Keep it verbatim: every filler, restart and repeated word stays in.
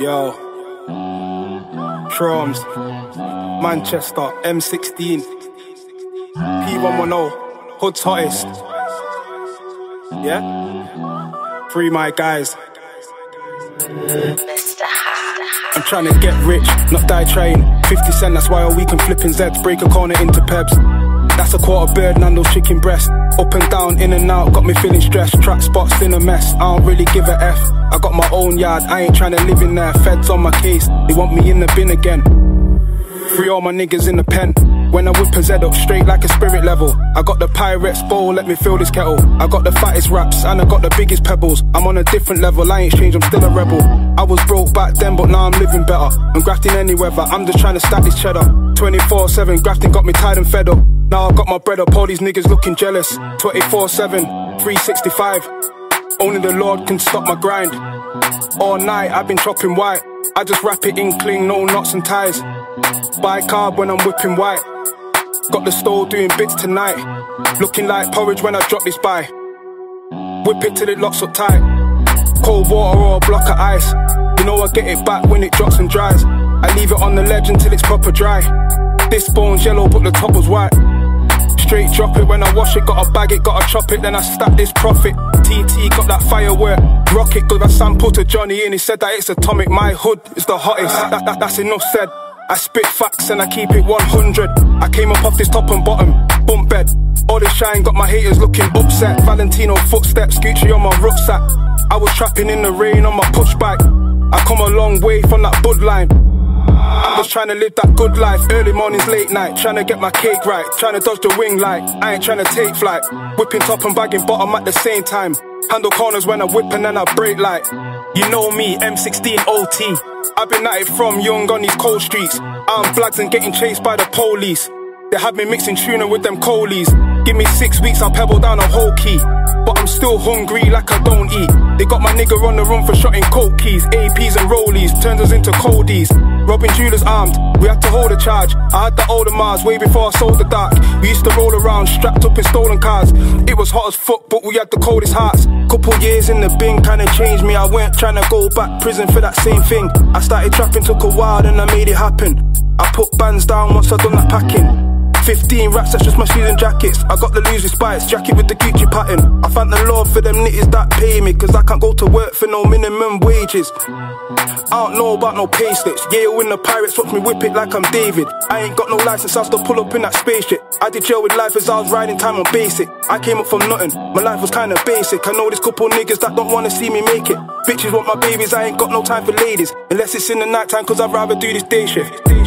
Yo, drums, Manchester, M sixteen, P one ten, Hoods Hottest. Yeah? Free my guys. Mister I'm trying to get rich, not die trying. fifty cent, that's why all we can flipping Zeds. Break a corner into Pebs. That's a quarter bird, Nando's chicken breast. Up and down, in and out, got me feeling stressed. Track spots in a mess, I don't really give a F. I got my own yard, I ain't trying to live in there. Feds on my case, they want me in the bin again. Free all my niggas in the pen. When I whip a Zed up, straight like a spirit level. I got the Pirates bowl, let me fill this kettle. I got the fattest raps, and I got the biggest pebbles. I'm on a different level, I ain't changed, I'm still a rebel. I was broke back then, but now I'm living better. I'm grafting any weather, I'm just trying to stack this cheddar. Twenty-four seven, grafting got me tired and fed up. Now I got my bread up, all these niggas looking jealous. Twenty-four seven, three sixty-five. Only the Lord can stop my grind. All night I've been chopping white. I just wrap it in cling, no knots and ties. Buy carb when I'm whipping white. Got the stove doing bits tonight. Looking like porridge when I drop this by. Whip it till it locks up tight. Cold water or a block of ice. You know I get it back when it drops and dries. I leave it on the ledge until it's proper dry. This bone's yellow but the top was white. Straight drop it when I wash it, gotta bag it, gotta chop it, then I stack this profit. T T got that firework, rocket, cause I sampled to Johnny and he said that it's atomic. My hood is the hottest, that, that, that's enough said. I spit facts and I keep it one hundred. I came up off this top and bottom, bump bed. All this shine got my haters looking upset. Valentino footsteps, Gucci on my rucksack. I was trapping in the rain on my pushback. I come a long way from that bud line. I'm just trying to live that good life. Early mornings, late night, trying to get my cake right. Trying to dodge the wing like I ain't trying to take flight. Whipping top and bagging bottom at the same time. Handle corners when I whip and then I break like. You know me, M sixteen O T. I've been at it from young on these cold streets. I'm blags and getting chased by the police. They had me mixing tuna with them coalies. Give me six weeks, I'll pebble down a whole key. But I'm still hungry like I don't eat. They got my nigga on the run for shotting coke keys. A Ps and rollies, turns us into coldies. Robbing jewelers armed, we had to hold a charge. I had the older Mars way before I sold the dark. We used to roll around strapped up in stolen cars. It was hot as fuck but we had the coldest hearts. Couple years in the bin kinda changed me. I weren't trying to go back prison for that same thing. I started trapping, took a while and I made it happen. I put bands down once I done that packing. Fifteen racks, that's just my shoes and jackets. I got the Louis with spikes, jacket with the Gucci pattern. I thank the Lord for them nitties that pay me, cause I can't go to work for no minimum wages. I don't know about no pay slips. Yeah, when the Pirates watch me whip it like I'm David. I ain't got no license, I'll still pull up in that spaceship. I did jail with life as I was riding time on basic. I came up from nothing, my life was kinda basic. I know there's couple niggas that don't wanna see me make it. Bitches want my babies, I ain't got no time for ladies. Unless it's in the night time, cause I'd rather do this day shift.